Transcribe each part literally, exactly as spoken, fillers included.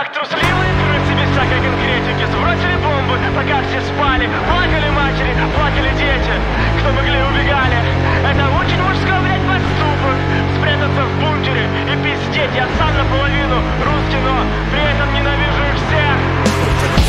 как трусливые трусы без всякой конкретики сбросили бомбы, пока все спали, плакали матери, плакали дети. Кто могли, убегали. Это очень мужской, блядь, поступок. Спрятаться в бункере и пиздеть. Я сам наполовину русский, но при этом ненавижу их всех.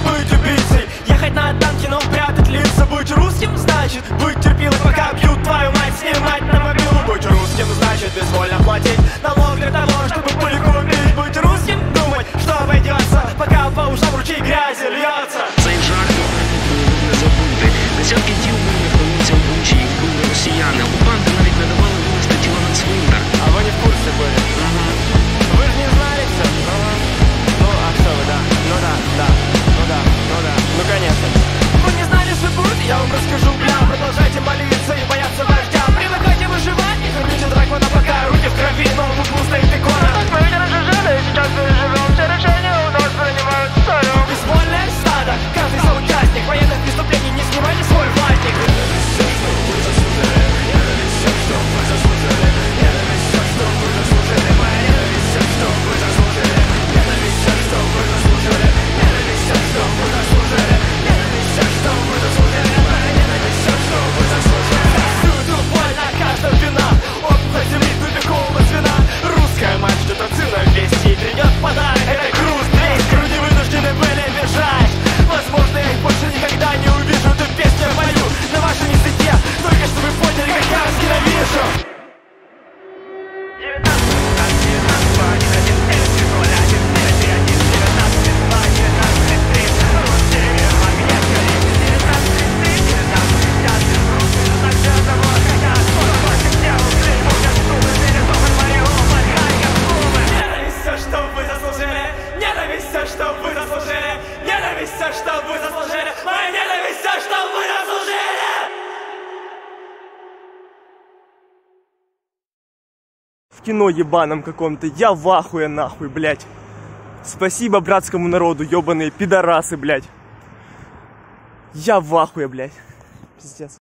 Быть убийцей, ехать на танке, но прятать лица. Быть русским значит быть терпилой, пока бьют твою мать, снимать на мобилу. Быть русским значит безвольно платить налог для того, чтобы пули купить. Быть русским думать, что обойдется, пока по ушам ручей грязи льется. Заезжарку, забуды, десятки дел были по улицам Бучи и были россияне. У банды навіть надавали вывести тіло нацвинта. А вы не в курсе были? Вы же не знали все? Ну, а что вы, да, ну да, да. Да, ну да, ну конечно. Вы не знали, что будет, я вам расскажу, бля. Продолжайте молиться и бояться вождя. Привыкайте выживать, не кормите дракона, пока руки в крови, но в углу стоит икона. Так мы ведь разжижали, и сейчас мы живем. Все решения у нас принимают стою. Безвольное стадо, каждый соучастник военных преступлений не снимали свой властник. Ненависть, все, что вы заслужили. Ненависть, все, что вы заслужили. Ненависть, все, что вы заслужили. Моя ненависть, все, что вы заслужили. Ненависть, все, что вы заслужили. Все, что вы заслужили, ненависть, все, что вы заслужили, моя ненависть, все, что вы заслужили. Всюду боль, на каждом вина, опухоль земли, тупикового звена. Русская мать ждет от сына вести и принес подарок. Это груз, весь груди вынуждены были бежать. Возможно, я их больше никогда не увижу. Эту песню я пою на вашем языке, только что вы поняли, как я вас ненавижу. В кино ебаном каком-то, я в ахуе нахуй, блядь. Спасибо братскому народу, ебаные пидорасы, блядь. Я в ахуе, блядь. Пиздец.